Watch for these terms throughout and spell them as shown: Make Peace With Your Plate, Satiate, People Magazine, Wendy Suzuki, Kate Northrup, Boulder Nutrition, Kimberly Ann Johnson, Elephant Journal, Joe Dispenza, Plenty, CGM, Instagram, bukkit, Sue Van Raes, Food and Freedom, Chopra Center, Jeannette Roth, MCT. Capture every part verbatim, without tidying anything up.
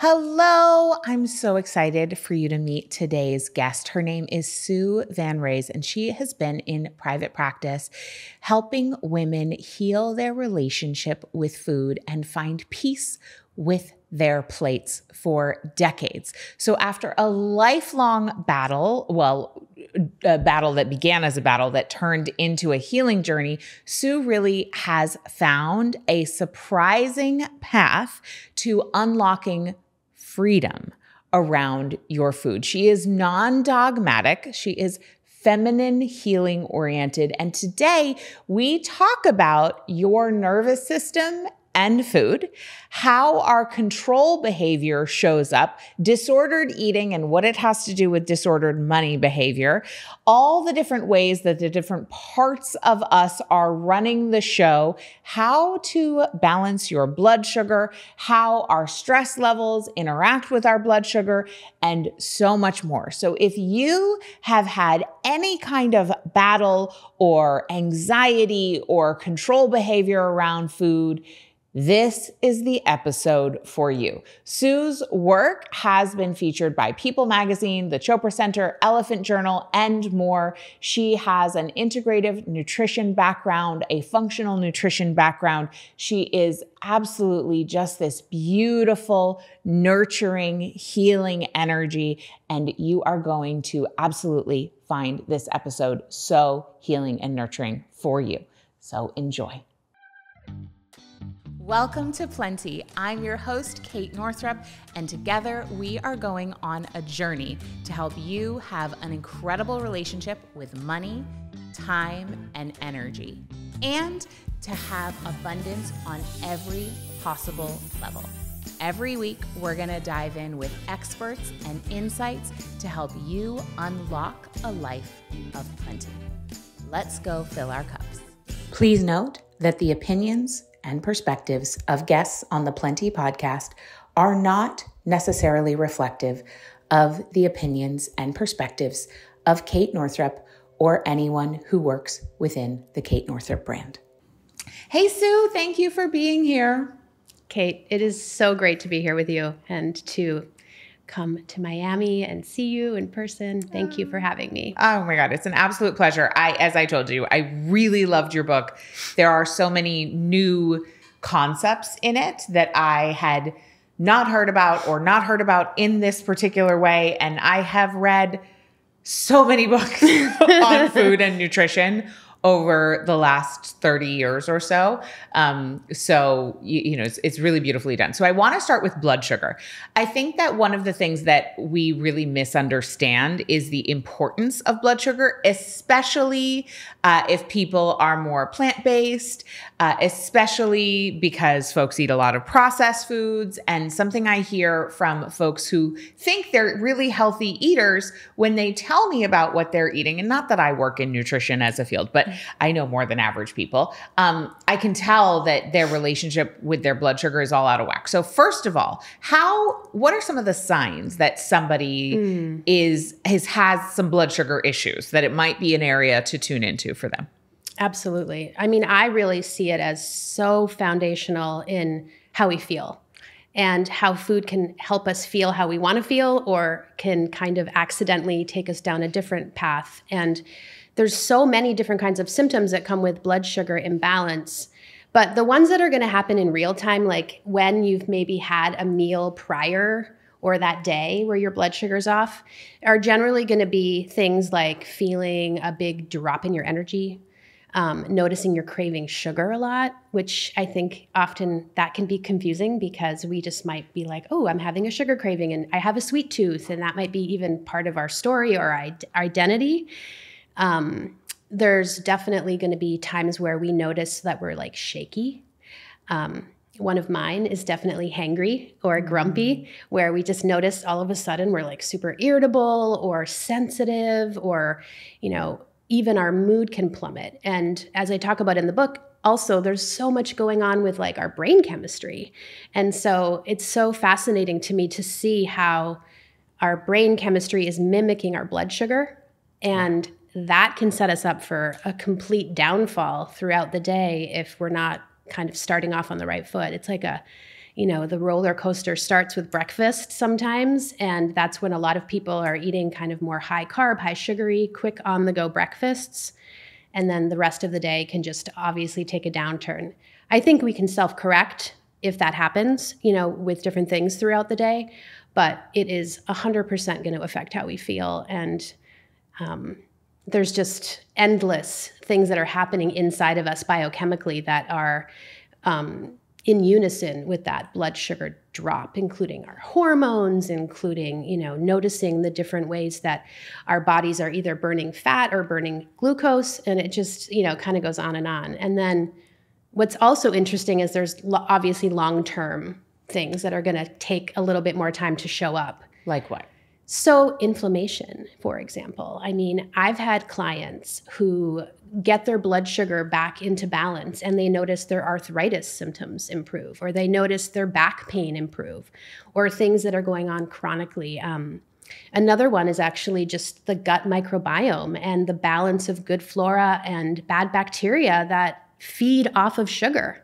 Hello, I'm so excited for you to meet today's guest. Her name is Sue Van Raes, and she has been in private practice helping women heal their relationship with food and find peace with their plates for decades. So after a lifelong battle, well, a battle that began as a battle that turned into a healing journey, Sue really has found a surprising path to unlocking freedom around your food. She is non-dogmatic. She is feminine, healing oriented. And today we talk about your nervous system and food, how our control behavior shows up, disordered eating and what it has to do with disordered money behavior, all the different ways that the different parts of us are running the show, how to balance your blood sugar, how our stress levels interact with our blood sugar, and so much more. So if you have had any kind of battle or anxiety or control behavior around food, this is the episode for you. Sue's work has been featured by People Magazine, the Chopra Center, Elephant Journal, and more. She has an integrative nutrition background, a functional nutrition background. She is absolutely just this beautiful, nurturing, healing energy, and you are going to absolutely find this episode so healing and nurturing for you. So enjoy. Welcome to Plenty. I'm your host, Kate Northrup, and together we are going on a journey to help you have an incredible relationship with money, time, and energy, and to have abundance on every possible level. Every week, we're gonna dive in with experts and insights to help you unlock a life of plenty. Let's go fill our cups. Please note that the opinions and perspectives of guests on the Plenty podcast are not necessarily reflective of the opinions and perspectives of Kate Northrup or anyone who works within the Kate Northrup brand. Hey, Sue, thank you for being here. Kate, it is so great to be here with you and to come to Miami and see you in person. Thank you for having me. Oh my God, it's an absolute pleasure. I, as I told you, I really loved your book. There are so many new concepts in it that I had not heard about or not heard about in this particular way. And I have read so many books on food and nutrition over the last thirty years or so. Um, so, you, you know, it's, it's really beautifully done. So I want to start with blood sugar. I think that one of the things that we really misunderstand is the importance of blood sugar, especially uh, if people are more plant-based, uh, especially because folks eat a lot of processed foods. And something I hear from folks who think they're really healthy eaters when they tell me about what they're eating, and not that I work in nutrition as a field, but I know more than average people, um, I can tell that their relationship with their blood sugar is all out of whack. So first of all, how, what are some of the signs that somebody mm. is, has, has some blood sugar issues, that it might be an area to tune into for them? Absolutely. I mean, I really see it as so foundational in how we feel and how food can help us feel how we want to feel or can kind of accidentally take us down a different path. And there's so many different kinds of symptoms that come with blood sugar imbalance, but the ones that are going to happen in real time, like when you've maybe had a meal prior or that day where your blood sugar's off, are generally going to be things like feeling a big drop in your energy, um, noticing you're craving sugar a lot, which I think often that can be confusing because we just might be like, oh, I'm having a sugar craving and I have a sweet tooth, and that might be even part of our story or our identity. Um, there's definitely going to be times where we notice that we're like shaky. Um, one of mine is definitely hangry or grumpy, where we just notice all of a sudden we're like super irritable or sensitive, or, you know, even our mood can plummet. And as I talk about in the book, also there's so much going on with like our brain chemistry. And so it's so fascinating to me to see how our brain chemistry is mimicking our blood sugar, and that can set us up for a complete downfall throughout the day if we're not kind of starting off on the right foot. It's like a, you know, the roller coaster starts with breakfast sometimes, and that's when a lot of people are eating kind of more high carb, high sugary, quick on-the-go breakfasts, and then the rest of the day can just obviously take a downturn. I think we can self-correct if that happens, you know, with different things throughout the day, but it is one hundred percent going to affect how we feel. And um, there's just endless things that are happening inside of us biochemically that are um, in unison with that blood sugar drop, including our hormones, including, you know, noticing the different ways that our bodies are either burning fat or burning glucose. And it just, you know, kind of goes on and on. And then what's also interesting is there's obviously long-term things that are going to take a little bit more time to show up. Like what? So inflammation, for example. I mean, I've had clients who get their blood sugar back into balance and they notice their arthritis symptoms improve, or they notice their back pain improve, or things that are going on chronically. Um, Another one is actually just the gut microbiome and the balance of good flora and bad bacteria that feed off of sugar.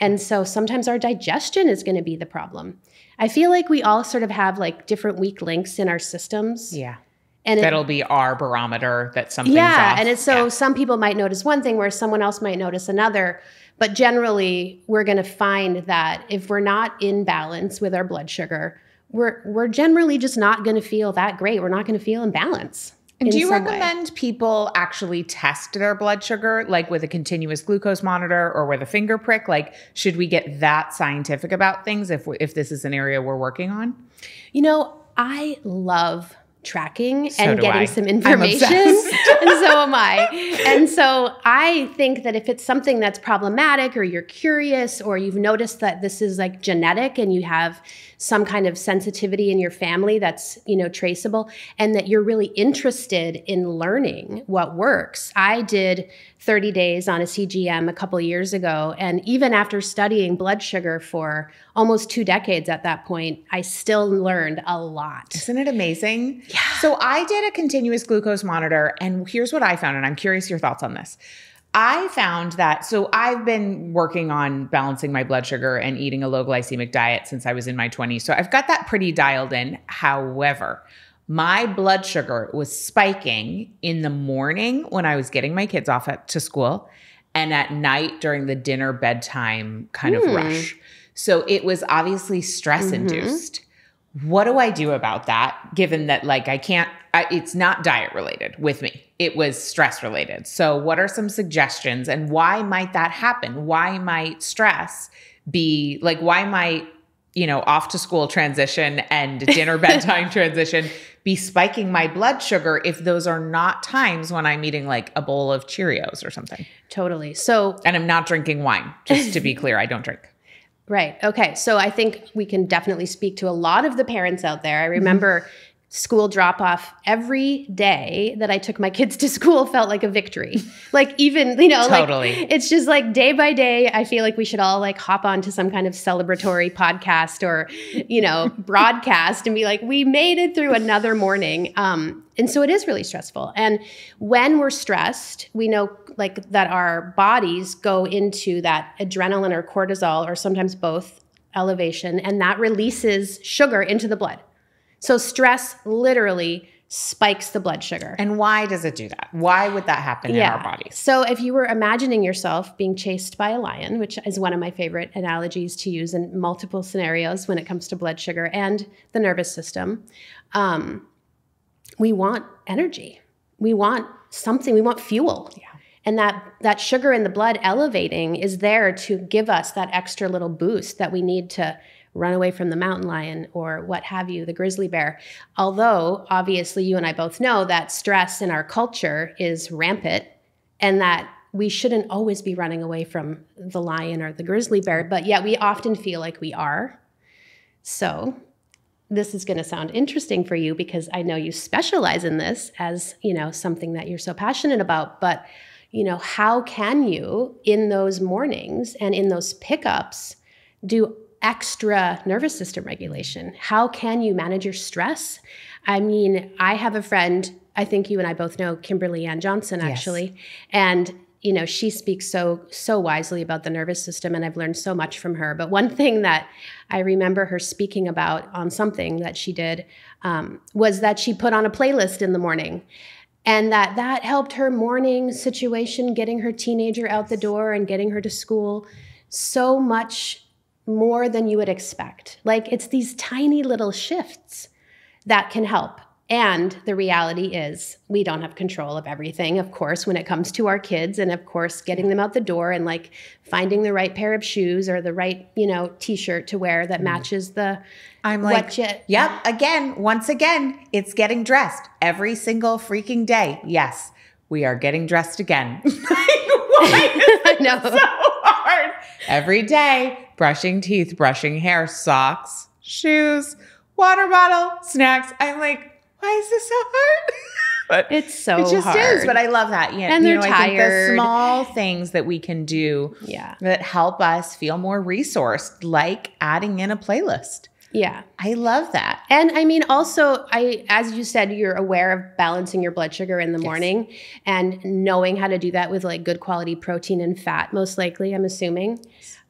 And so sometimes our digestion is going to be the problem. I feel like we all sort of have like different weak links in our systems. Yeah. And that'll it, be our barometer that something's yeah, off. And it's so yeah. Some people might notice one thing where someone else might notice another. But generally, we're going to find that if we're not in balance with our blood sugar, we're we're generally just not going to feel that great. We're not going to feel in balance. And do you recommend people actually test their blood sugar, like with a continuous glucose monitor or with a finger prick? Like, should we get that scientific about things if we, if this is an area we're working on? You know, I love tracking so and getting I. some information. And so am I. And so I think that if it's something that's problematic, or you're curious, or you've noticed that this is like genetic and you have some kind of sensitivity in your family that's, you know, traceable, and that you're really interested in learning what works. I did thirty days on a C G M a couple years ago. And even after studying blood sugar for almost two decades at that point, I still learned a lot. Isn't it amazing? Yeah. So I did a continuous glucose monitor, and here's what I found. And I'm curious your thoughts on this. I found that, so I've been working on balancing my blood sugar and eating a low glycemic diet since I was in my twenties. So I've got that pretty dialed in. However, my blood sugar was spiking in the morning when I was getting my kids off at, to school, and at night during the dinner bedtime kind mm. of rush. So it was obviously stress mm-hmm. induced. What do I do about that, given that like I can't, I, it's not diet related with me. It was stress related. So what are some suggestions, and why might that happen? Why might stress be like, why might, you know, off to school transition and dinner bedtime transition be spiking my blood sugar if those are not times when I'm eating like a bowl of Cheerios or something? Totally. So, and I'm not drinking wine, just to be clear, I don't drink. Right. Okay. So I think we can definitely speak to a lot of the parents out there. I remember mm-hmm. school drop-off every day that I took my kids to school felt like a victory. Like even, you know, totally. Like, it's just like day by day, I feel like we should all like hop onto some kind of celebratory podcast or, you know, broadcast and be like, we made it through another morning. Um, and so it is really stressful. And when we're stressed, we know like that our bodies go into that adrenaline or cortisol, or sometimes both, elevation, and that releases sugar into the blood. So stress literally spikes the blood sugar. And why does it do that? Why would that happen yeah. in our bodies? So if you were imagining yourself being chased by a lion, which is one of my favorite analogies to use in multiple scenarios when it comes to blood sugar and the nervous system, um, we want energy. We want something. We want fuel. Yeah. And that, that sugar in the blood elevating is there to give us that extra little boost that we need to run away from the mountain lion or what have you, the grizzly bear. Although, obviously, you and I both know that stress in our culture is rampant, and that we shouldn't always be running away from the lion or the grizzly bear, but yet we often feel like we are. So this is going to sound interesting for you because I know you specialize in this as, you know, something that you're so passionate about, but, you know, how can you in those mornings and in those pickups do extra nervous system regulation? How can you manage your stress? I mean, I have a friend, I think you and I both know Kimberly Ann Johnson, actually. Yes. And you know, she speaks so, so wisely about the nervous system, and I've learned so much from her. But one thing that I remember her speaking about on something that she did um, was that she put on a playlist in the morning, and that that helped her morning situation, getting her teenager out the door and getting her to school, so much more than you would expect. Like, it's these tiny little shifts that can help. And the reality is we don't have control of everything, of course, when it comes to our kids, and of course getting them out the door and like finding the right pair of shoes or the right, you know, t-shirt to wear that matches the I'm like, you, yep, again, once again, it's getting dressed every single freaking day. Yes, we are getting dressed again. Like, why is it no. so hard? Every day, brushing teeth, brushing hair, socks, shoes, water bottle, snacks. I'm like, why is this so hard? But it's so hard. It just hard. is, but I love that. Yeah, and they're you know, tired. I think the small things that we can do yeah. that help us feel more resourced, like adding in a playlist. Yeah. I love that. And I mean, also, I, as you said, you're aware of balancing your blood sugar in the yes. morning and knowing how to do that with like good quality protein and fat, most likely, I'm assuming.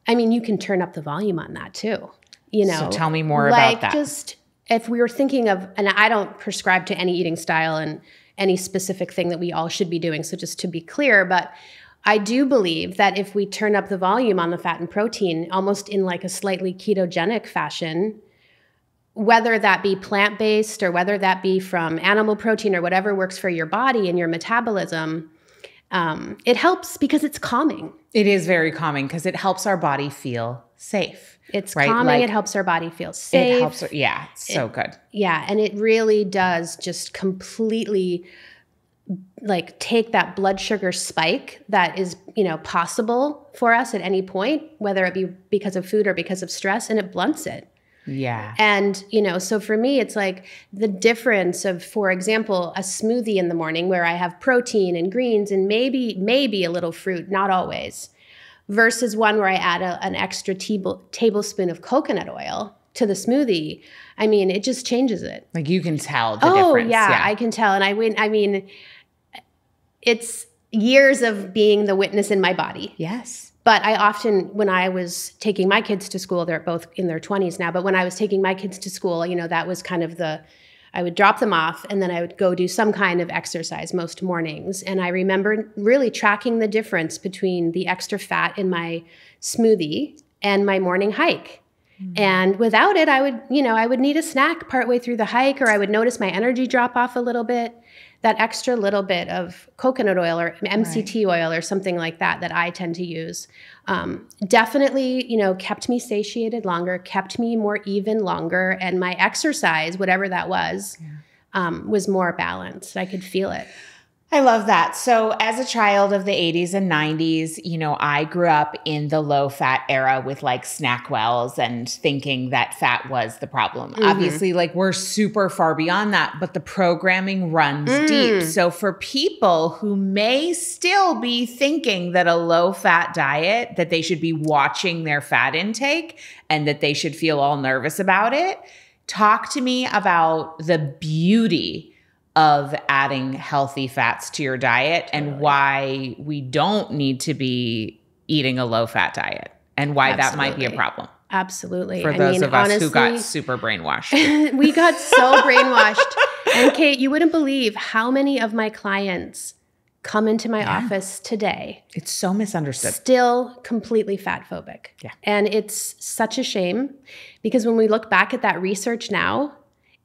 I mean, you can turn up the volume on that too. You know, so tell me more like about that. Just if we were thinking of, and I don't prescribe to any eating style and any specific thing that we all should be doing. So just to be clear, but I do believe that if we turn up the volume on the fat and protein, almost in like a slightly ketogenic fashion, whether that be plant-based or whether that be from animal protein or whatever works for your body and your metabolism, um, it helps because it's calming. It is very calming because it helps our body feel safe. It's right? calming. Like, it helps our body feel safe. It helps. Her, yeah. It's so it, good. Yeah. And it really does just completely like take that blood sugar spike that is, you know, possible for us at any point, whether it be because of food or because of stress, and it blunts it. Yeah. And, you know, so for me, it's like the difference of, for example, a smoothie in the morning where I have protein and greens and maybe, maybe a little fruit, not always, versus one where I add a, an extra table, tablespoon of coconut oil to the smoothie. I mean, it just changes it. Like, you can tell the oh, difference. Yeah, yeah, I can tell. And I went, I mean, it's years of being the witness in my body. Yes. But I often, when I was taking my kids to school, they're both in their twenties now, but when I was taking my kids to school, you know, that was kind of the, I would drop them off and then I would go do some kind of exercise most mornings. And I remember really tracking the difference between the extra fat in my smoothie and my morning hike. Mm. And without it, I would, you know, I would need a snack partway through the hike, or I would notice my energy drop off a little bit. That extra little bit of coconut oil or M C T right. oil or something like that that I tend to use um, definitely, you know, kept me satiated longer, kept me more even longer, and my exercise, whatever that was, yeah. um, was more balanced. I could feel it. I love that. So as a child of the eighties and nineties, you know, I grew up in the low fat era with like snack wells and thinking that fat was the problem. Mm-hmm. Obviously, like, we're super far beyond that, but the programming runs mm. deep. So for people who may still be thinking that a low fat diet, that they should be watching their fat intake and that they should feel all nervous about it, talk to me about the beauty of adding healthy fats to your diet and totally. why we don't need to be eating a low-fat diet and why Absolutely. that might be a problem. Absolutely. For those I mean, of us honestly, who got super brainwashed. We got so brainwashed. And Kate, you wouldn't believe how many of my clients come into my yeah. office today. It's so misunderstood. Still completely fat phobic. Yeah. And it's such a shame, because when we look back at that research now,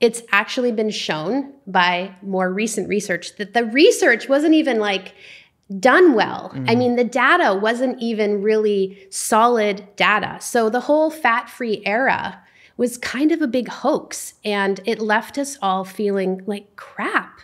it's actually been shown by more recent research that the research wasn't even like done well. Mm-hmm. I mean, the data wasn't even really solid data. So the whole fat-free era was kind of a big hoax, and it left us all feeling like crap.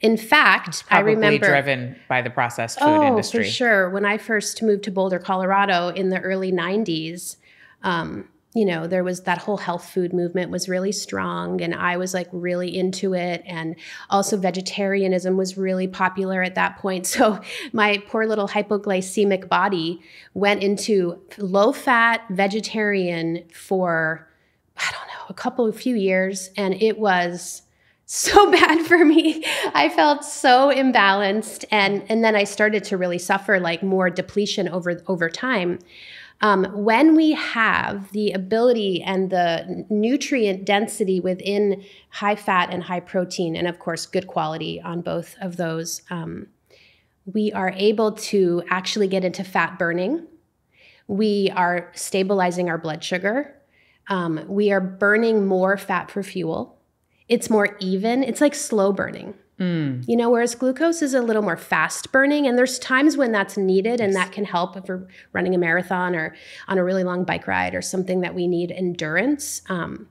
In fact, it's probably I remember driven by the processed food oh, industry. Oh, for sure. When I first moved to Boulder, Colorado in the early nineties, um, you know, there was that whole health food movement was really strong, and I was like really into it. And also vegetarianism was really popular at that point. So my poor little hypoglycemic body went into low fat vegetarian for, I don't know, a couple of few years. And it was so bad for me. I felt so imbalanced. And, and then I started to really suffer like more depletion over, over time. Um, when we have the ability and the nutrient density within high fat and high protein, and of course, good quality on both of those, um, we are able to actually get into fat burning. We are stabilizing our blood sugar. Um, we are burning more fat for fuel. It's more even. It's like slow burning, mm. you know, whereas glucose is a little more fast burning. And there's times when that's needed, and yes. that can help if we're running a marathon or on a really long bike ride or something that we need endurance. Um,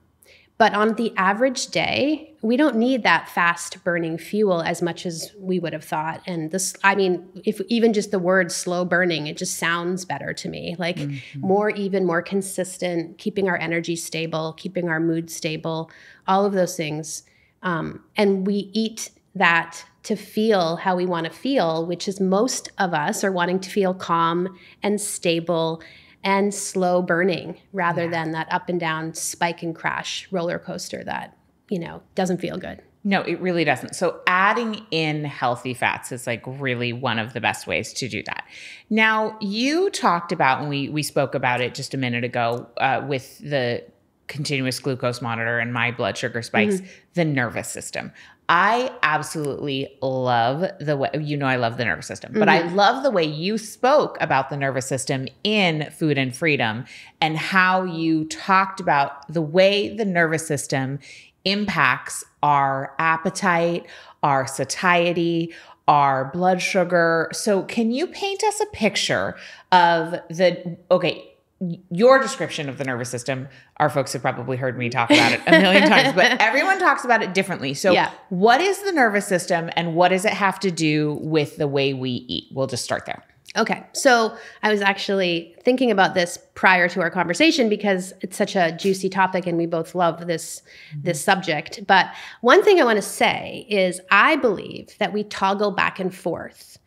but on the average day, we don't need that fast burning fuel as much as we would have thought. And this, I mean, if even just the word slow burning, it just sounds better to me, like mm-hmm. more even, more consistent, keeping our energy stable, keeping our mood stable, all of those things. Um, and we eat that to feel how we want to feel, which is most of us are wanting to feel calm and stable and slow burning rather yeah. than that up and down spike and crash roller coaster that, you know, doesn't feel good. No, it really doesn't. So adding in healthy fats is like really one of the best ways to do that. Now, you talked about, and we, we spoke about it just a minute ago uh, with the continuous glucose monitor and my blood sugar spikes, mm-hmm. the nervous system. I absolutely love the way, you know, I love the nervous system, but mm-hmm. I love the way you spoke about the nervous system in Food and Freedom and how you talked about the way the nervous system impacts our appetite, our satiety, our blood sugar. So can you paint us a picture of the, okay, your description of the nervous system? Our folks have probably heard me talk about it a million times, but everyone talks about it differently. So yeah. what is the nervous system and what does it have to do with the way we eat? We'll just start there. Okay. So I was actually thinking about this prior to our conversation because it's such a juicy topic and we both love this, mm-hmm. this subject. But one thing I want to say is I believe that we toggle back and forth.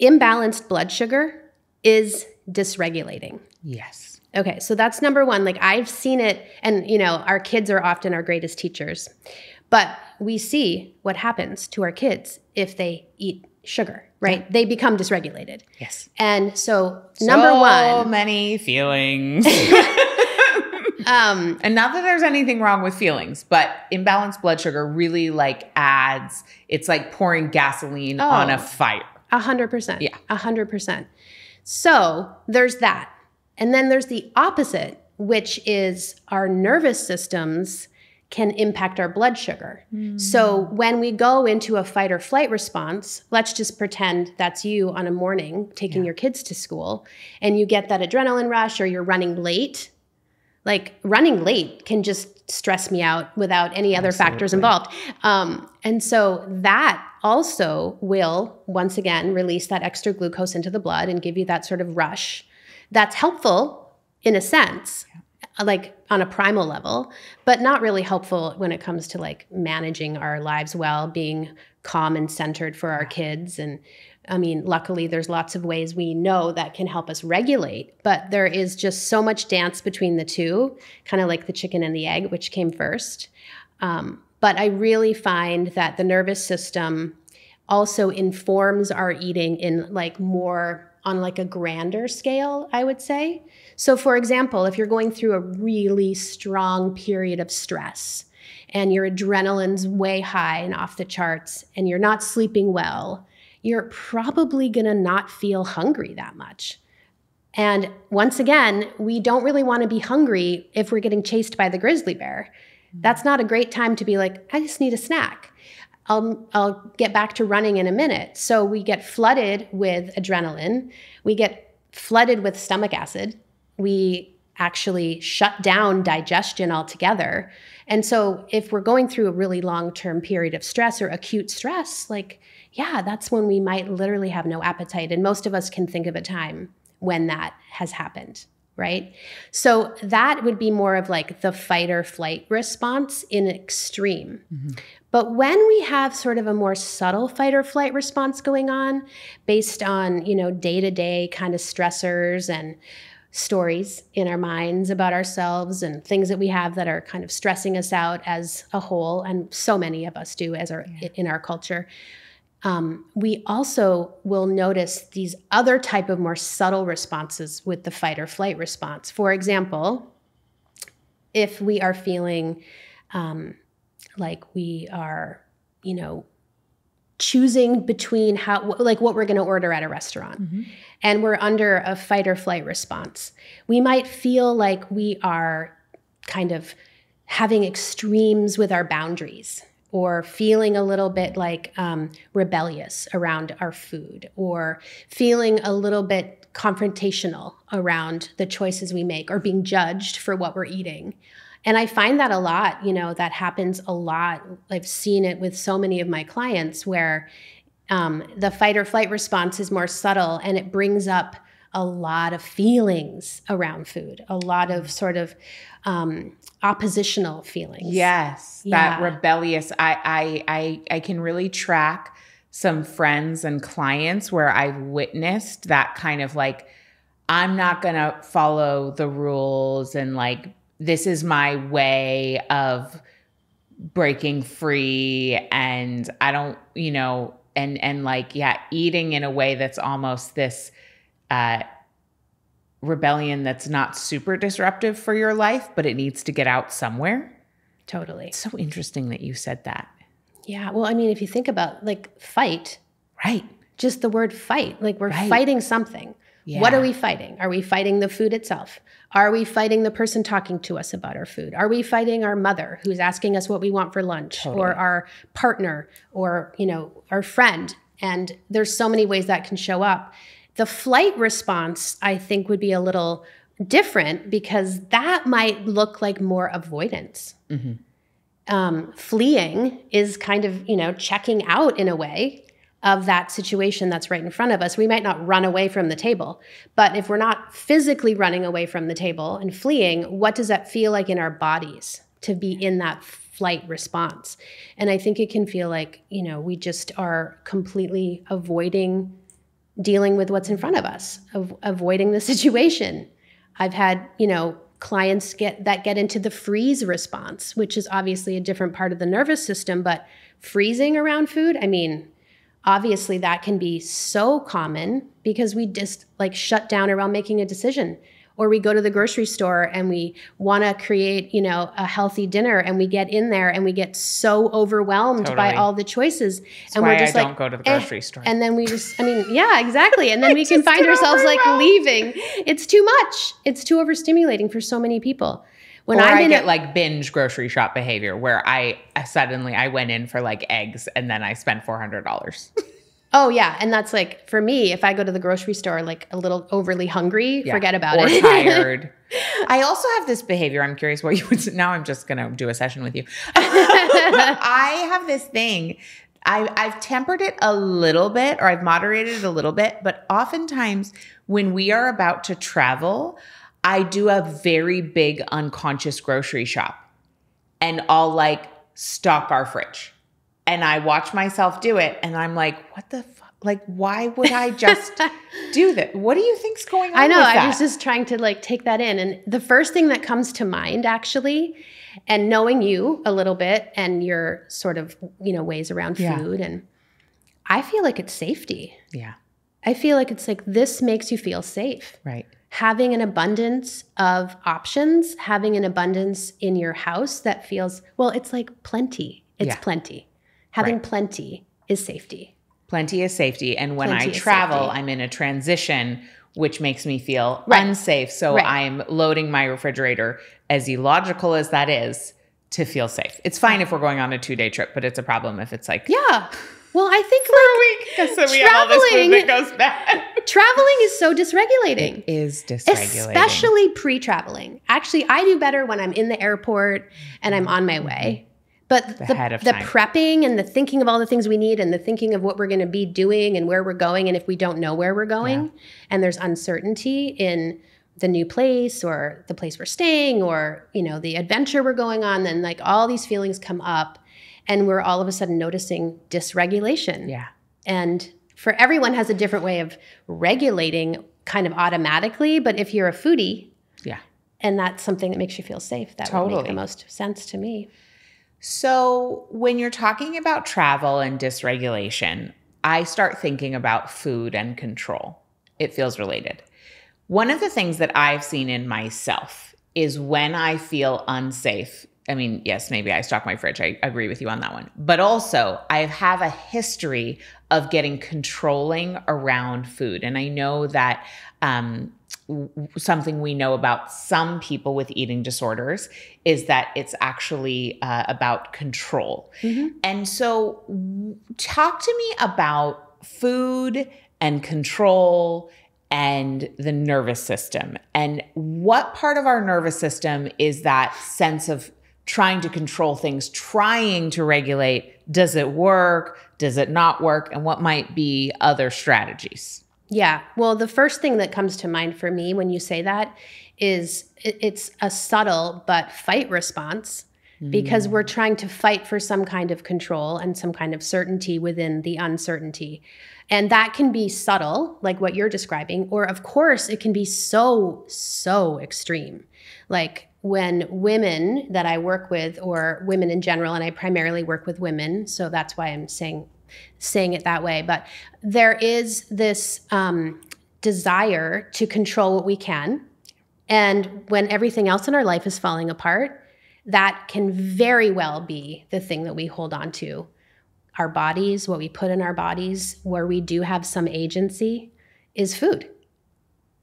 Imbalanced blood sugar is dysregulating. Yes. Okay. So that's number one. Like I've seen it, and you know, our kids are often our greatest teachers, but we see what happens to our kids if they eat sugar, right? Yeah. They become dysregulated. Yes. And so, so number one, so many feelings. um, and not that there's anything wrong with feelings, but imbalanced blood sugar really like adds, it's like pouring gasoline oh, on a fire. A hundred percent. Yeah. A hundred percent. So there's that. And then there's the opposite, which is our nervous systems can impact our blood sugar. Mm. So when we go into a fight or flight response, let's just pretend that's you on a morning taking yeah. your kids to school and you get that adrenaline rush or you're running late. Like running late can just stress me out without any other Absolutely. Factors involved. Um, and so that also will, once again, release that extra glucose into the blood and give you that sort of rush. That's helpful in a sense, yeah. like on a primal level, but not really helpful when it comes to like managing our lives well, being calm and centered for our kids. And I mean, luckily there's lots of ways we know that can help us regulate, but there is just so much dance between the two, kind of like the chicken and the egg, which came first. Um, but I really find that the nervous system also informs our eating in like more on like a grander scale, I would say. So for example, if you're going through a really strong period of stress and your adrenaline's way high and off the charts and you're not sleeping well, you're probably gonna not feel hungry that much. And once again, we don't really wanna be hungry if we're getting chased by the grizzly bear. That's not a great time to be like, I just need a snack. I'll, I'll get back to running in a minute. So we get flooded with adrenaline. We get flooded with stomach acid. We actually shut down digestion altogether. And so if we're going through a really long-term period of stress or acute stress, like, yeah, that's when we might literally have no appetite. And most of us can think of a time when that has happened, right? So that would be more of like the fight or flight response in extreme. Mm-hmm. But when we have sort of a more subtle fight or flight response going on based on, you know, day-to-day kind of stressors and stories in our minds about ourselves and things that we have that are kind of stressing us out as a whole, and so many of us do as our yeah. in our culture. Um, we also will notice these other type of more subtle responses with the fight or flight response. For example, if we are feeling um, like we are, you know, choosing between how, like what we're going to order at a restaurant, mm-hmm. and we're under a fight or flight response, we might feel like we are kind of having extremes with our boundaries, or feeling a little bit like um, rebellious around our food, or feeling a little bit confrontational around the choices we make, or being judged for what we're eating. And I find that a lot, you know, that happens a lot. I've seen it with so many of my clients where um, the fight or flight response is more subtle, and it brings up a lot of feelings around food, a lot of sort of um, oppositional feelings. Yes, yeah. That rebellious. I, I, I, I can really track some friends and clients where I've witnessed that kind of like, I'm not going to follow the rules, and like, this is my way of breaking free, and I don't, you know, and, and like, yeah, eating in a way that's almost this uh, rebellion that's not super disruptive for your life, but it needs to get out somewhere. Totally. It's so interesting that you said that. Yeah. Well, I mean, if you think about like fight, right? Just the word fight, like we're right. fighting something. Yeah. What are we fighting? Are we fighting the food itself? Are we fighting the person talking to us about our food? Are we fighting our mother who's asking us what we want for lunch, totally. Or our partner, or, you know, our friend? And there's so many ways that can show up. The flight response, I think, would be a little different, because that might look like more avoidance. Mm-hmm. Um, fleeing is kind of, you know, checking out in a way of that situation that's right in front of us. We might not run away from the table, but if we're not physically running away from the table and fleeing, what does that feel like in our bodies to be in that flight response? And I think it can feel like, you know, we just are completely avoiding dealing with what's in front of us, of avoiding the situation. I've had, you know, clients get that get into the freeze response, which is obviously a different part of the nervous system, but freezing around food, I mean, obviously, that can be so common because we just like shut down around making a decision, or we go to the grocery store and we want to create, you know, a healthy dinner, and we get in there and we get so overwhelmed totally. By all the choices. That's and why we're just I like, don't go to the grocery eh. store. And then we just, I mean, yeah, exactly. And then we can find ourselves like leaving. It's too much. It's too overstimulating for so many people. When or I'm I get like binge grocery shop behavior where I uh, suddenly I went in for like eggs and then I spent four hundred dollars. Oh, yeah. And that's like, for me, if I go to the grocery store like a little overly hungry, yeah. forget about or it. Or tired. I also have this behavior. I'm curious what you would say. Now I'm just going to do a session with you. I have this thing. I, I've tempered it a little bit, or I've moderated it a little bit. But oftentimes when we are about to travel, I do a very big unconscious grocery shop, and I'll like stock our fridge, and I watch myself do it. And I'm like, what the fuck? Like, why would I just do that? What do you think's going on? I know. With that? I was just trying to like take that in. And the first thing that comes to mind actually, and knowing you a little bit and your sort of, you know, ways around yeah. food. And I feel like it's safety. Yeah. I feel like it's like, this makes you feel safe. Right. Having an abundance of options, having an abundance in your house that feels, well, it's like plenty. It's yeah. plenty. Having right. plenty is safety. Plenty is safety. And when plenty I travel, I'm in a transition, which makes me feel right. unsafe. So right. I'm loading my refrigerator, as illogical as that is, to feel safe. It's fine if we're going on a two-day trip, but it's a problem if it's like... Yeah. Well, I think like a week, so we have all this food that goes bad. Traveling is so dysregulating. It is dysregulating. Especially pre-traveling. Actually, I do better when I'm in the airport and I'm on my way. But the, the, the prepping and the thinking of all the things we need and the thinking of what we're going to be doing and where we're going, and if we don't know where we're going, yeah. and there's uncertainty in the new place or the place we're staying or, you know, the adventure we're going on, then like all these feelings come up. And we're all of a sudden noticing dysregulation. Yeah. And for everyone has a different way of regulating kind of automatically. But if you're a foodie, yeah, and that's something that makes you feel safe, that totally. would make the most sense to me. So when you're talking about travel and dysregulation, I start thinking about food and control. It feels related. One of the things that I've seen in myself is when I feel unsafe. I mean, yes, maybe I stock my fridge. I agree with you on that one. But also, I have a history of getting controlling around food. And I know that um, something we know about some people with eating disorders is that it's actually uh, about control. Mm-hmm. And so talk to me about food and control and the nervous system. And what part of our nervous system is that sense of trying to control things, trying to regulate? Does it work? Does it not work? And what might be other strategies? Yeah. Well, the first thing that comes to mind for me when you say that is it's a subtle but fight response, because we're trying to fight for some kind of control and some kind of certainty within the uncertainty. And that can be subtle, like what you're describing, or of course it can be so, so extreme. Like when women that I work with, or women in general, and I primarily work with women, so that's why I'm saying, saying it that way, but there is this um, desire to control what we can. And when everything else in our life is falling apart, that can very well be the thing that we hold on to. Our bodies, what we put in our bodies, where we do have some agency, is food.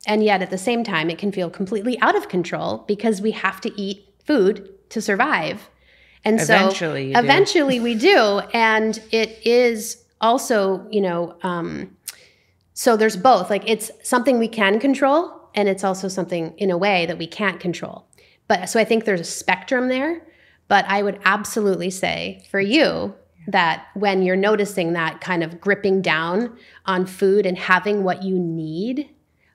And yet at the same time, it can feel completely out of control because we have to eat food to survive. And eventually so eventually do. we do. And it is also, you know, um, so there's both. Like it's something we can control, and it's also something in a way that we can't control. But so I think there's a spectrum there, but I would absolutely say for you that when you're noticing that kind of gripping down on food and having what you need,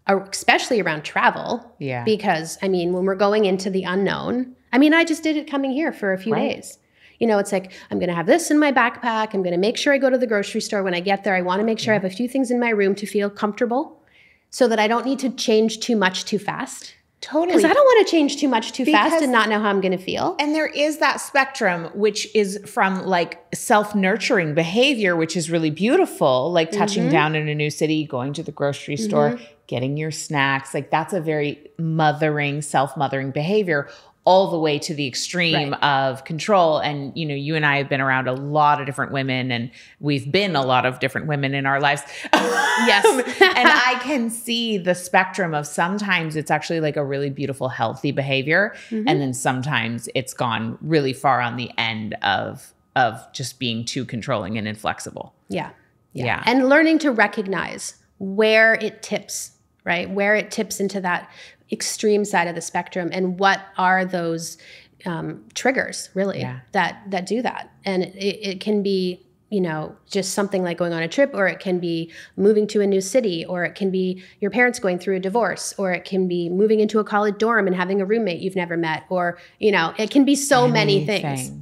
especially around travel, yeah. because I mean, when we're going into the unknown, I mean, I just did it coming here for a few right. days. You know, it's like, I'm going to have this in my backpack. I'm going to make sure I go to the grocery store when I get there. I want to make sure yeah. I have a few things in my room to feel comfortable so that I don't need to change too much too fast. Totally. Because I don't want to change too much too because, fast and not know how I'm going to feel. And there is that spectrum, which is from like self-nurturing behavior, which is really beautiful, like touching mm-hmm. down in a new city, going to the grocery store, mm-hmm. getting your snacks. Like that's a very mothering, self-mothering behavior, all the way to the extreme right. of control. And, you know, you and I have been around a lot of different women, and we've been a lot of different women in our lives. Yes. And I can see the spectrum of sometimes it's actually like a really beautiful, healthy behavior. Mm-hmm. And then sometimes it's gone really far on the end of, of just being too controlling and inflexible. Yeah. Yeah. yeah. And learning to recognize where it tips, right? Where it tips into that extreme side of the spectrum, and what are those um, triggers really yeah. that that do that. And it, it can be, you know, just something like going on a trip, or it can be moving to a new city, or it can be your parents going through a divorce, or it can be moving into a college dorm and having a roommate you've never met, or, you know, it can be so anything. many things,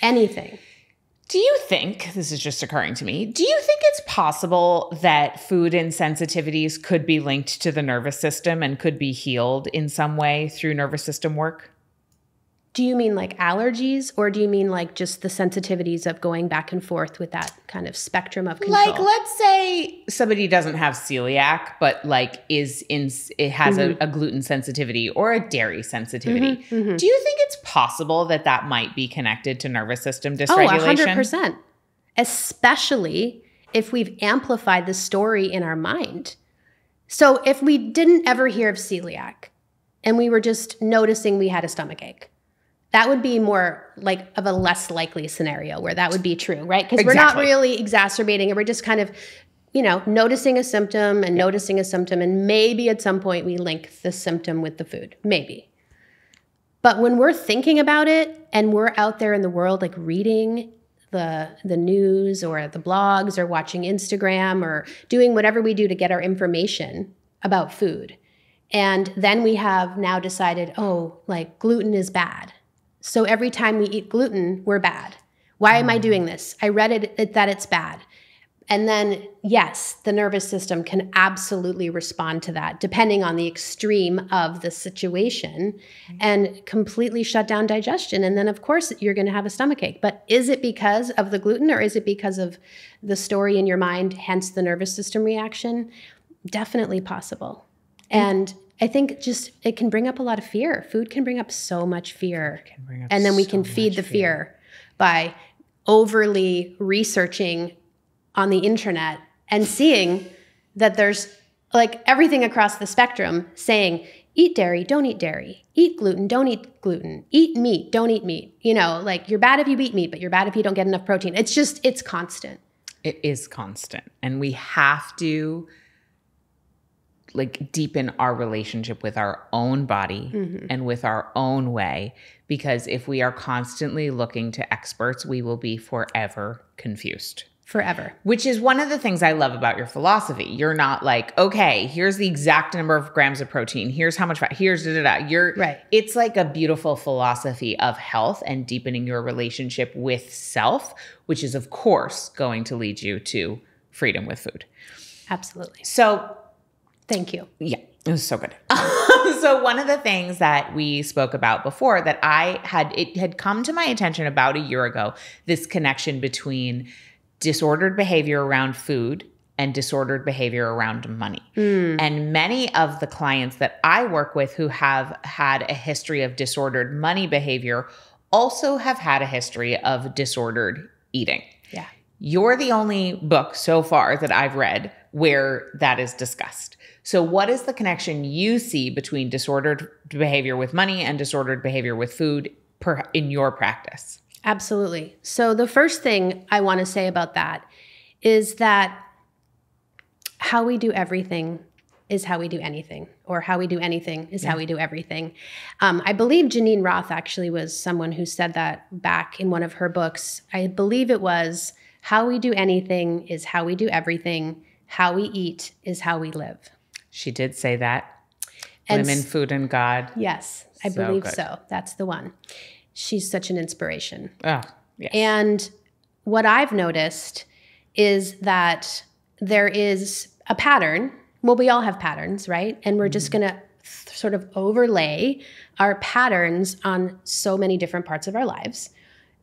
anything. Do you think, this is just occurring to me, do you think it's possible that food insensitivities could be linked to the nervous system and could be healed in some way through nervous system work? Do you mean like allergies, or do you mean like just the sensitivities of going back and forth with that kind of spectrum of control? Like, let's say somebody doesn't have celiac, but like is in, it has mm-hmm. a, a gluten sensitivity or a dairy sensitivity. Mm-hmm, mm-hmm. Do you think it's possible that that might be connected to nervous system dysregulation? Oh, one hundred percent. Especially if we've amplified the story in our mind. So if we didn't ever hear of celiac and we were just noticing we had a stomach ache, that would be more like of a less likely scenario where that would be true, right? Because exactly. we're not really exacerbating it. We're just kind of, you know, noticing a symptom and yeah. noticing a symptom. And maybe at some point we link the symptom with the food, maybe. But when we're thinking about it and we're out there in the world, like reading the, the news or the blogs or watching Instagram or doing whatever we do to get our information about food. And then we have now decided, oh, like gluten is bad. So every time we eat gluten, we're bad. Why am I doing this? I read it, it that it's bad. And then, yes, the nervous system can absolutely respond to that, depending on the extreme of the situation, and completely shut down digestion. And then, of course, you're going to have a stomachache. But is it because of the gluten, or is it because of the story in your mind, hence the nervous system reaction? Definitely possible. And I think just it can bring up a lot of fear. Food can bring up so much fear. Can bring up and then we so can feed the fear, fear by overly researching on the internet and seeing that there's like everything across the spectrum saying, eat dairy, don't eat dairy, eat gluten, don't eat gluten, eat meat, don't eat meat. You know, like you're bad if you eat meat, but you're bad if you don't get enough protein. It's just, it's constant. It is constant. And we have to like deepen our relationship with our own body mm-hmm. and with our own way, because if we are constantly looking to experts, we will be forever confused. Forever. Which is one of the things I love about your philosophy. You're not like, okay, here's the exact number of grams of protein. Here's how much fat. Here's da da da. You're right. It's like a beautiful philosophy of health and deepening your relationship with self, which is of course going to lead you to freedom with food. Absolutely. So thank you. Yeah. It was so good. So one of the things that we spoke about before that I had, it had come to my attention about a year ago, this connection between disordered behavior around food and disordered behavior around money. Mm. And many of the clients that I work with who have had a history of disordered money behavior also have had a history of disordered eating. Yeah. You're the only book so far that I've read where that is discussed. So what is the connection you see between disordered behavior with money and disordered behavior with food per, in your practice? Absolutely. So the first thing I want to say about that is that how we do everything is how we do anything, or how we do anything is yeah. how we do everything. Um, I believe Jeannette Roth actually was someone who said that back in one of her books. I believe it was, how we do anything is how we do everything. How we eat is how we live. She did say that. And Women, Food, and God. Yes, I so believe good. so. That's the one. She's such an inspiration. Oh, yes. And what I've noticed is that there is a pattern. Well, we all have patterns, right? And we're mm-hmm. just going to sort of overlay our patterns on so many different parts of our lives.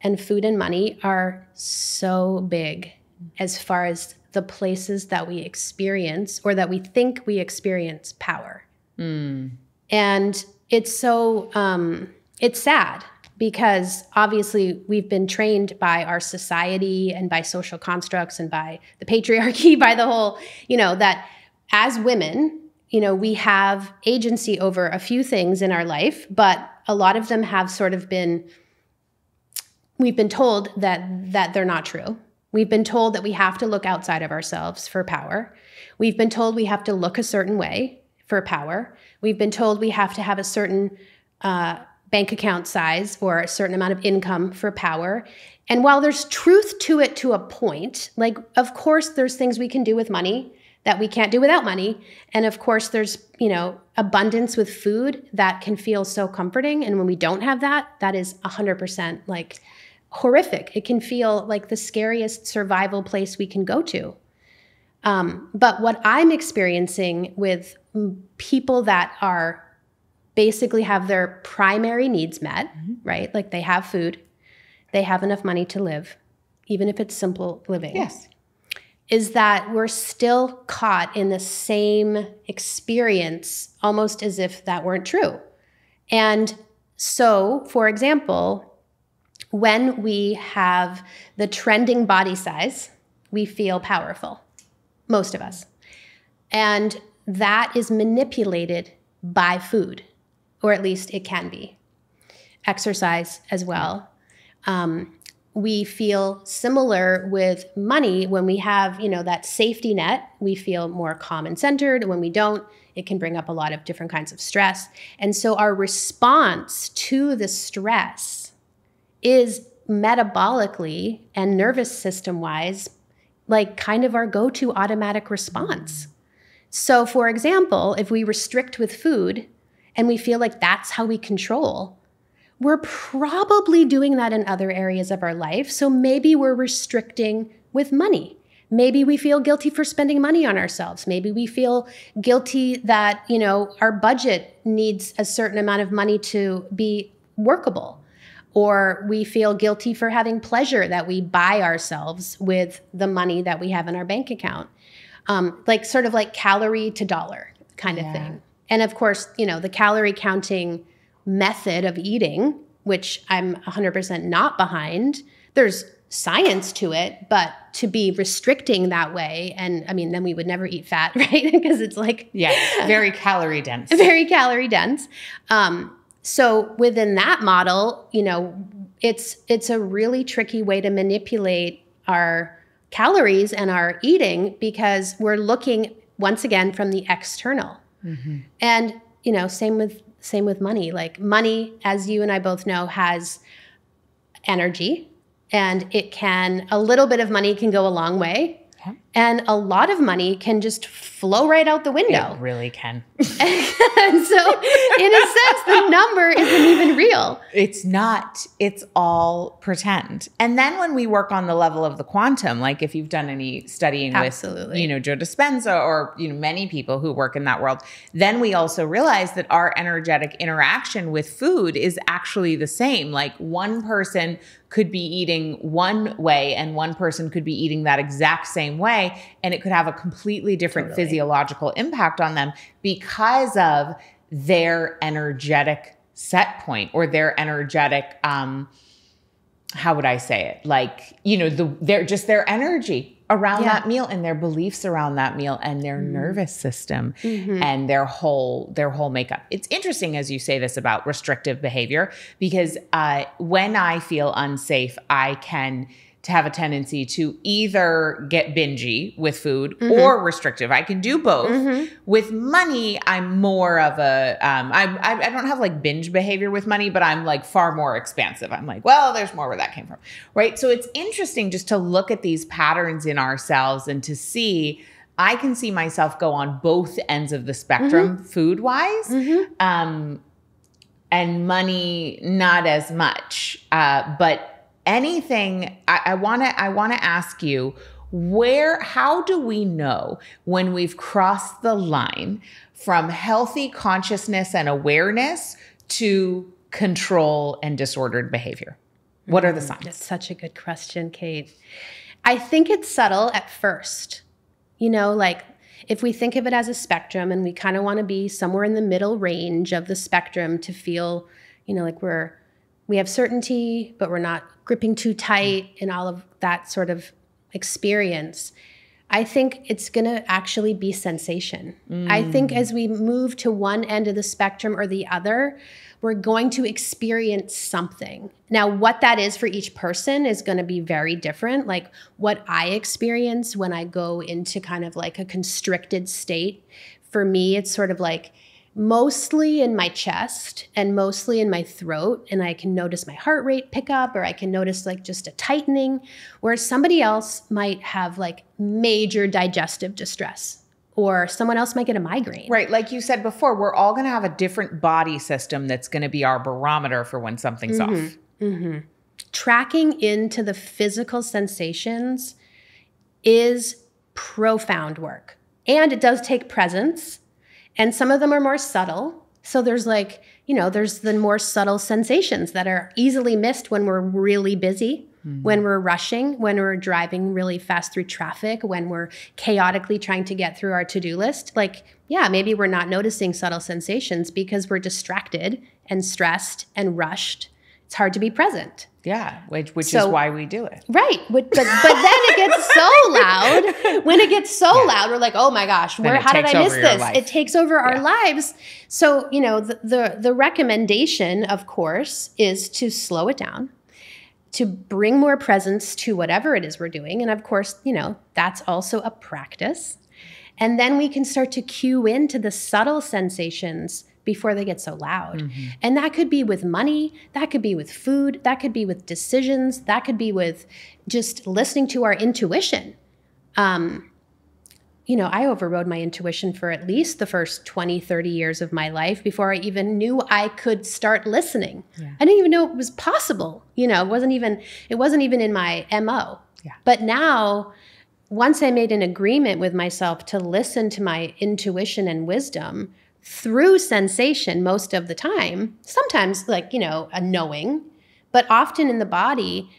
And food and money are so big as far as the places that we experience, or that we think we experience, power. Mm. And it's so, um, it's sad. Because obviously we've been trained by our society and by social constructs and by the patriarchy, by the whole, you know, that as women, you know, we have agency over a few things in our life, but a lot of them have sort of been, we've been told that, that they're not true. We've been told that we have to look outside of ourselves for power. We've been told we have to look a certain way for power. We've been told we have to have a certain, uh, bank account size or a certain amount of income for power. And while there's truth to it to a point, like, of course, there's things we can do with money that we can't do without money. And of course, there's, you know, abundance with food that can feel so comforting. And when we don't have that, that is one hundred percent like horrific. It can feel like the scariest survival place we can go to. Um, but what I'm experiencing with people that are basically have their primary needs met, mm-hmm. right? Like they have food, they have enough money to live, even if it's simple living. Yes. Is that we're still caught in the same experience, almost as if that weren't true. And so, for example, when we have the trending body size, we feel powerful, most of us. And that is manipulated by food. Or at least it can be. Exercise as well. Um, we feel similar with money. When we have, you know, that safety net, we feel more calm and centered. When we don't, it can bring up a lot of different kinds of stress. And so our response to the stress is metabolically and nervous system-wise, like kind of our go-to automatic response. So for example, if we restrict with food, and we feel like that's how we control, we're probably doing that in other areas of our life. So maybe we're restricting with money. Maybe we feel guilty for spending money on ourselves. Maybe we feel guilty that, you know, our budget needs a certain amount of money to be workable. Or we feel guilty for having pleasure that we buy ourselves with the money that we have in our bank account. Um, like sort of like calorie to dollar kind of yeah. thing. And of course, you know, the calorie counting method of eating, which I'm one hundred percent not behind. There's science to it, but to be restricting that way, and I mean, then we would never eat fat, right? Because it's like... Yeah, very calorie dense. Very calorie dense. Um, so within that model, you know, it's it's a really tricky way to manipulate our calories and our eating because we're looking, once again, from the external. Mm-hmm. And, you know, same with same with money. Like money, as you and I both know, has energy. And it can, a little bit of money can go a long way. Yeah. And a lot of money can just flow right out the window. It really can. And so in a sense, the number isn't even real. It's not, it's all pretend. And then when we work on the level of the quantum, like if you've done any studying Absolutely. with, you know, Joe Dispenza or, you know, many people who work in that world, then we also realize that our energetic interaction with food is actually the same. Like one person could be eating one way and one person could be eating that exact same way, and it could have a completely different totally. physiological impact on them because of their energetic set point or their energetic, um, how would I say it? Like, you know, the, their, just their energy around yeah. that meal and their beliefs around that meal and their mm. nervous system mm-hmm. and their whole, their whole makeup. It's interesting as you say this about restrictive behavior, because uh, when I feel unsafe, I can to have a tendency to either get bingy with food mm-hmm. or restrictive. I can do both. Mm-hmm. With money, I'm more of a, um, I, I, I don't have like binge behavior with money, but I'm like far more expansive. I'm like, well, there's more where that came from, right? So it's interesting just to look at these patterns in ourselves and to see, I can see myself go on both ends of the spectrum mm-hmm. food-wise. Mm-hmm. Um, and money, not as much, uh, but anything, I want to, I want to ask you where, how do we know when we've crossed the line from healthy consciousness and awareness to control and disordered behavior? What are the signs? That's such a good question, Kate. I think it's subtle at first, you know, like if we think of it as a spectrum and we kind of want to be somewhere in the middle range of the spectrum to feel, you know, like we're, we have certainty, but we're not gripping too tight and all of that sort of experience. I think it's going to actually be sensation. Mm. I think as we move to one end of the spectrum or the other, we're going to experience something. Now, what that is for each person is going to be very different. Like what I experience when I go into kind of like a constricted state, for me, it's sort of like, mostly in my chest and mostly in my throat. And I can notice my heart rate pick up, or I can notice like just a tightening, whereas somebody else might have like major digestive distress, or someone else might get a migraine. Right. Like you said before, we're all going to have a different body system that's going to be our barometer for when something's mm-hmm. off. Mm-hmm. Tracking into the physical sensations is profound work. And it does take presence. And some of them are more subtle. So there's like, you know, there's the more subtle sensations that are easily missed when we're really busy, mm-hmm. when we're rushing, when we're driving really fast through traffic, when we're chaotically trying to get through our to-do list. Like, yeah, maybe we're not noticing subtle sensations because we're distracted and stressed and rushed. It's hard to be present. Yeah, which, which so, is why we do it. Right. But, but then it gets so loud. When it gets so yeah. loud, we're like, oh my gosh, where, how did I miss this? Life. It takes over yeah. our lives. So, you know, the, the, the recommendation, of course, is to slow it down, to bring more presence to whatever it is we're doing. And of course, you know, that's also a practice. And then we can start to cue into the subtle sensations before they get so loud. Mm-hmm. And that could be with money, that could be with food, that could be with decisions, that could be with just listening to our intuition. Um, you know, I overrode my intuition for at least the first twenty, thirty years of my life before I even knew I could start listening. Yeah. I didn't even know it was possible. You know, it wasn't even, it wasn't even in my M O. Yeah. But now once I made an agreement with myself to listen to my intuition and wisdom through sensation most of the time, sometimes like, you know, a knowing, but often in the body,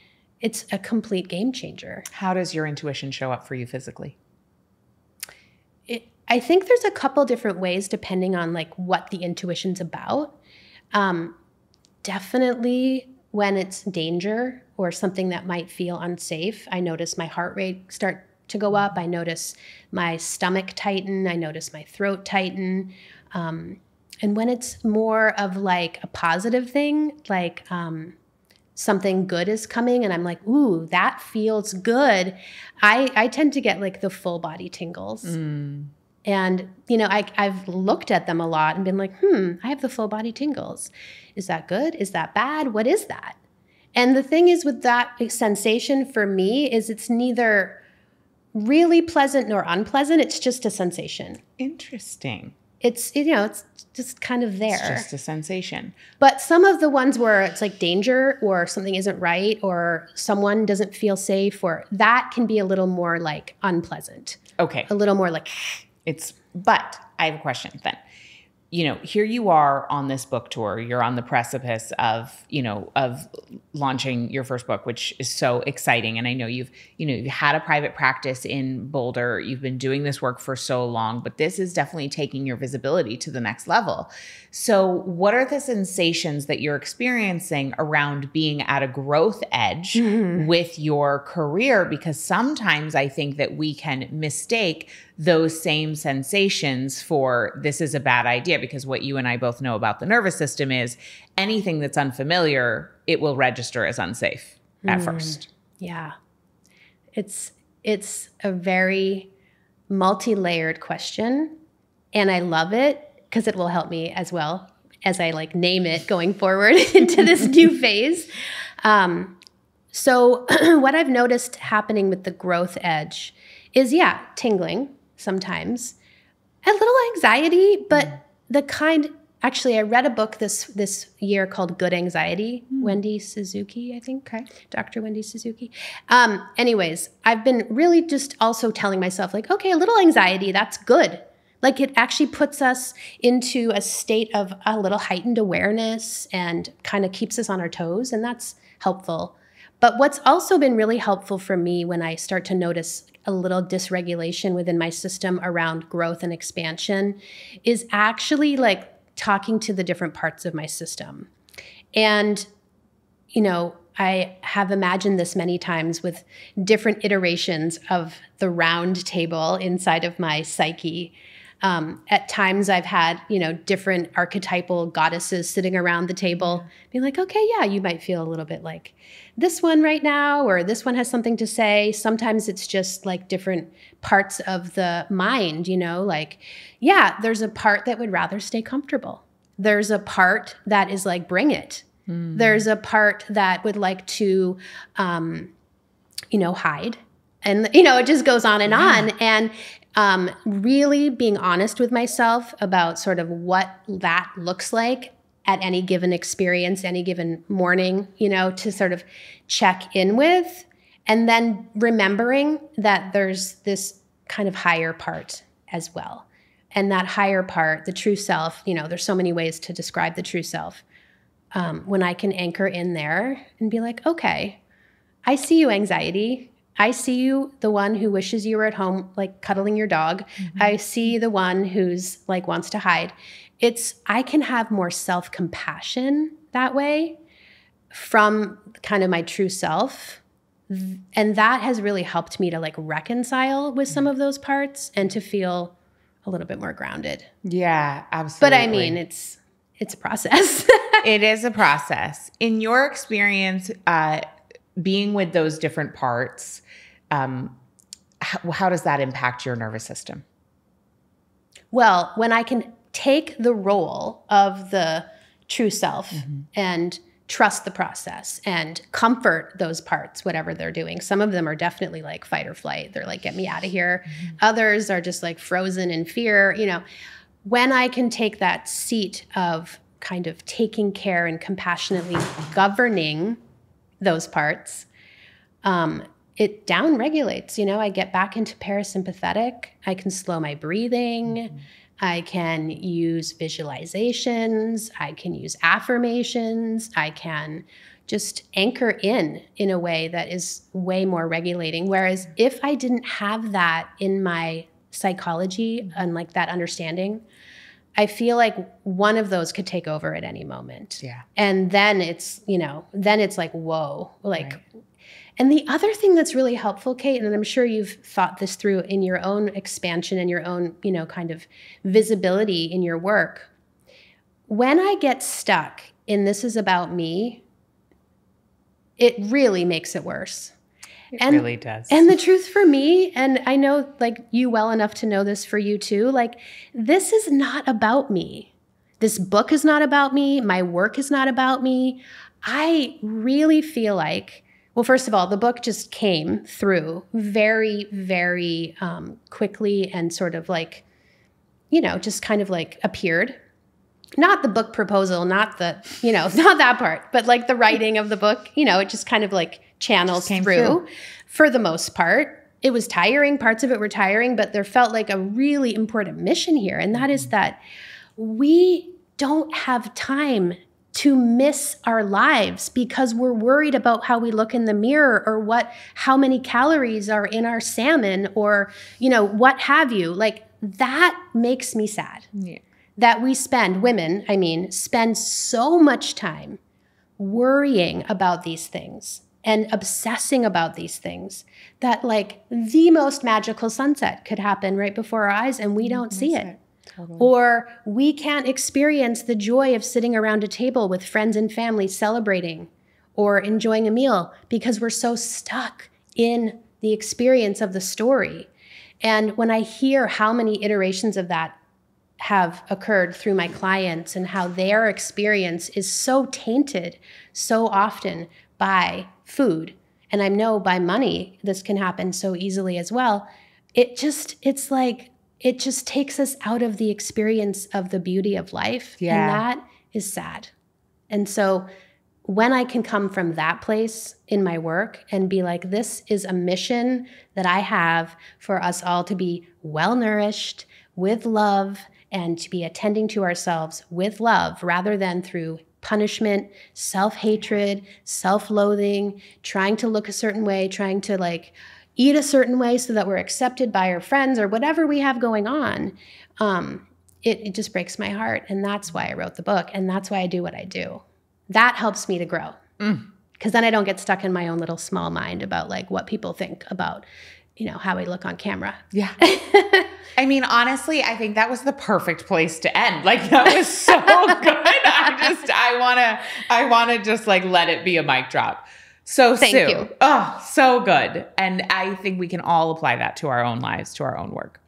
it's a complete game changer. How does your intuition show up for you physically? It, I think there's a couple different ways depending on like what the intuition's about. Um, definitely when it's danger or something that might feel unsafe, I notice my heart rate start to go up. I notice my stomach tighten. I notice my throat tighten. Um, and when it's more of like a positive thing, like um, something good is coming and I'm like, ooh, that feels good. I, I tend to get like the full body tingles. Mm. And, you know, I, I've looked at them a lot and been like, hmm, I have the full body tingles. Is that good? Is that bad? What is that? And the thing is with that sensation for me is it's neither really pleasant nor unpleasant. It's just a sensation. Interesting. It's, you know, it's just kind of there. It's just a sensation. But some of the ones where it's like danger or something isn't right or someone doesn't feel safe, or that can be a little more like unpleasant. Okay. A little more like... It's, but I have a question then. You know, here you are on this book tour. You're on the precipice of, you know, of launching your first book, which is so exciting. And I know you've, you know, you've had a private practice in Boulder. You've been doing this work for so long, but this is definitely taking your visibility to the next level. So what are the sensations that you're experiencing around being at a growth edge mm-hmm. with your career? Because sometimes I think that we can mistake those same sensations for this is a bad idea, because what you and I both know about the nervous system is anything that's unfamiliar, it will register as unsafe at mm. first. Yeah. It's, it's a very multi-layered question, and I love it because it will help me as well as I like name it going forward into this new phase. Um, so what I've noticed happening with the growth edge is, yeah, tingling sometimes, a little anxiety, but mm. the kind, actually, I read a book this this year called Good Anxiety, mm. Wendy Suzuki, I think, okay. Doctor Wendy Suzuki. Um, anyways, I've been really just also telling myself like, okay, a little anxiety, that's good. Like it actually puts us into a state of a little heightened awareness and kind of keeps us on our toes, and that's helpful. But what's also been really helpful for me when I start to notice a little dysregulation within my system around growth and expansion is actually like talking to the different parts of my system. And, you know, I have imagined this many times with different iterations of the round table inside of my psyche. Um, at times I've had, you know, different archetypal goddesses sitting around the table being like, okay, yeah, you might feel a little bit like this one right now, or this one has something to say. Sometimes it's just like different parts of the mind, you know, like, yeah, there's a part that would rather stay comfortable. There's a part that is like, bring it. Mm. There's a part that would like to, um, you know, hide. And, you know, it just goes on and yeah. on. And Um, really being honest with myself about sort of what that looks like at any given experience, any given morning, you know, to sort of check in with, and then remembering that there's this kind of higher part as well. And that higher part, the true self, you know, there's so many ways to describe the true self. Um, when I can anchor in there and be like, okay, I see you, anxiety. I see you, the one who wishes you were at home, like cuddling your dog. Mm-hmm. I see the one who's like wants to hide. It's, I can have more self-compassion that way from kind of my true self. And that has really helped me to like reconcile with some of those parts and to feel a little bit more grounded. Yeah, absolutely. But I mean, it's, it's a process. It is a process. In your experience, uh, being with those different parts, um, how, how does that impact your nervous system? Well, when I can take the role of the true self mm-hmm. and trust the process and comfort those parts, whatever they're doing. Some of them are definitely like fight or flight. They're like, get me out of here. Mm-hmm. Others are just like frozen in fear. You know, when I can take that seat of kind of taking care and compassionately governing those parts, um, it downregulates. You know, I get back into parasympathetic. I can slow my breathing. Mm-hmm. I can use visualizations. I can use affirmations. I can just anchor in in a way that is way more regulating. Whereas if I didn't have that in my psychology and like that understanding, I feel like one of those could take over at any moment. Yeah. And then it's, you know, then it's like, whoa, like, right. And the other thing that's really helpful, Kate, and I'm sure you've thought this through in your own expansion and your own, you know, kind of visibility in your work. When I get stuck in this is about me, it really makes it worse. It and, really does. And the truth for me, and I know like you well enough to know this for you too, like this is not about me. This book is not about me. My work is not about me. I really feel like, well, first of all, the book just came through very, very um, quickly and sort of like, you know, just kind of like appeared. Not the book proposal, not the, you know, not that part, but like the writing of the book, you know, it just kind of like channels through, through for the most part. It was tiring. Parts of it were tiring, but there felt like a really important mission here. And that is that we don't have time to miss our lives because we're worried about how we look in the mirror or what, how many calories are in our salmon or, you know, what have you. Like that makes me sad. Yeah. That we spend, women, I mean, spend so much time worrying about these things and obsessing about these things that like the most magical sunset could happen right before our eyes and we don't see it. Totally. Or we can't experience the joy of sitting around a table with friends and family celebrating or enjoying a meal because we're so stuck in the experience of the story. And when I hear how many iterations of that have occurred through my clients and how their experience is so tainted so often by food, and I know by money this can happen so easily as well, it just, it's like, it just takes us out of the experience of the beauty of life. Yeah. And that is sad. And so when I can come from that place in my work and be like, this is a mission that I have for us all to be well-nourished with love and to be attending to ourselves with love rather than through punishment, self-hatred, self-loathing, trying to look a certain way, trying to like eat a certain way so that we're accepted by our friends or whatever we have going on. Um, it, it just breaks my heart. And that's why I wrote the book. And that's why I do what I do. That helps me to grow. Mm. 'Cause then I don't get stuck in my own little small mind about like what people think about, you know, how I look on camera. Yeah. I mean, honestly, I think that was the perfect place to end. Like that was so good. I just, I want to, I want to just like, let it be a mic drop. So thank Sue, you. Oh, so good. And I think we can all apply that to our own lives, to our own work.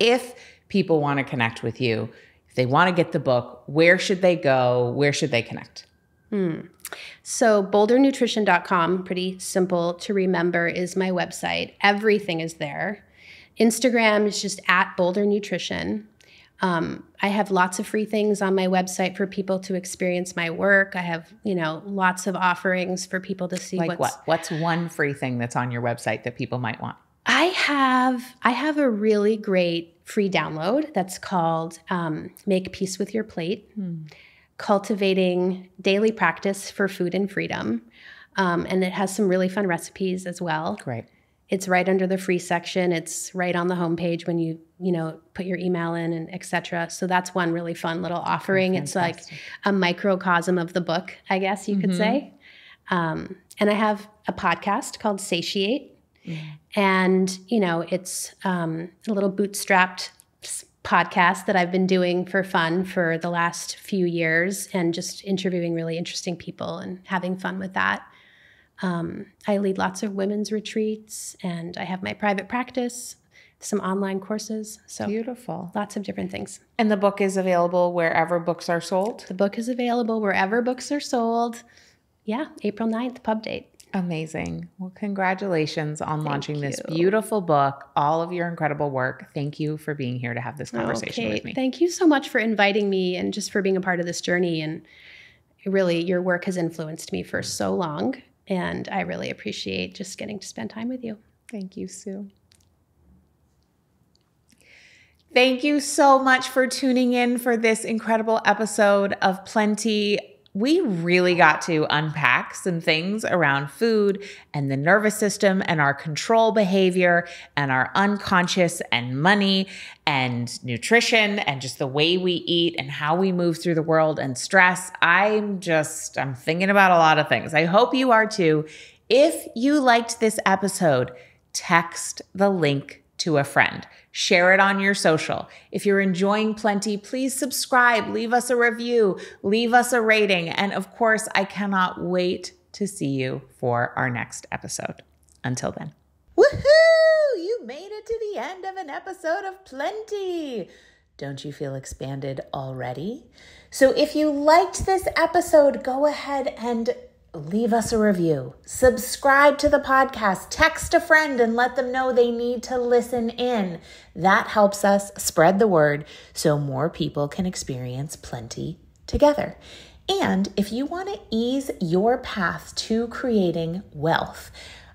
If people want to connect with you, if they want to get the book, where should they go? Where should they connect? Hmm. So boulder nutrition dot com, pretty simple to remember, is my website. Everything is there. Instagram is just at Boulder Nutrition. Um, I have lots of free things on my website for people to experience my work. I have, you know, lots of offerings for people to see. Like what's, what? What's one free thing that's on your website that people might want? I have, I have a really great free download that's called um, Make Peace With Your Plate. Hmm. Cultivating daily practice for food and freedom. Um, and it has some really fun recipes as well. Great. It's right under the free section. It's right on the homepage when you, you know, put your email in and et cetera. So that's one really fun little offering. Oh, it's like a microcosm of the book, I guess you mm-hmm. could say. Um, and I have a podcast called Satiate. Mm. And, you know, it's um, a little bootstrapped podcast that I've been doing for fun for the last few years and just interviewing really interesting people and having fun with that. Um, I lead lots of women's retreats and I have my private practice, some online courses. So beautiful. Lots of different things. And the book is available wherever books are sold? The book is available wherever books are sold. Yeah. April ninth, pub date. Amazing. Well, congratulations on Thank launching you. This beautiful book, all of your incredible work. Thank you for being here to have this conversation okay. with me. Thank you so much for inviting me and just for being a part of this journey. And really, your work has influenced me for so long. And I really appreciate just getting to spend time with you. Thank you, Sue. Thank you so much for tuning in for this incredible episode of Plenty. We really got to unpack some things around food and the nervous system and our control behavior and our unconscious and money and nutrition and just the way we eat and how we move through the world and stress. I'm just, I'm thinking about a lot of things. I hope you are too. If you liked this episode, text the link to a friend. Share it on your social. If you're enjoying Plenty, please subscribe, leave us a review, leave us a rating. And of course, I cannot wait to see you for our next episode. Until then. Woohoo! You made it to the end of an episode of Plenty. Don't you feel expanded already? So if you liked this episode, go ahead and leave us a review, subscribe to the podcast, text a friend and let them know they need to listen in. That helps us spread the word so more people can experience Plenty together. And if you want to ease your path to creating wealth,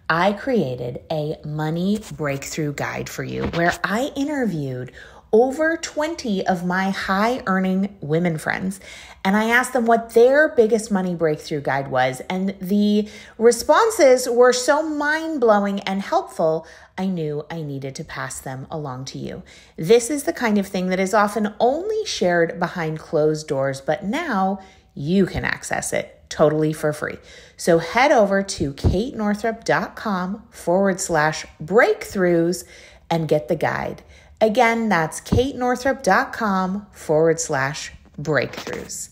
I created a money breakthrough guide for you where I interviewed over twenty of my high-earning women friends, and I asked them what their biggest money breakthrough guide was, and the responses were so mind-blowing and helpful, I knew I needed to pass them along to you. This is the kind of thing that is often only shared behind closed doors, but now you can access it totally for free. So head over to katenorthrup.com forward slash breakthroughs and get the guide. Again, that's katenorthrup.com forward slash breakthroughs.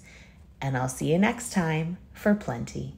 And I'll see you next time for Plenty.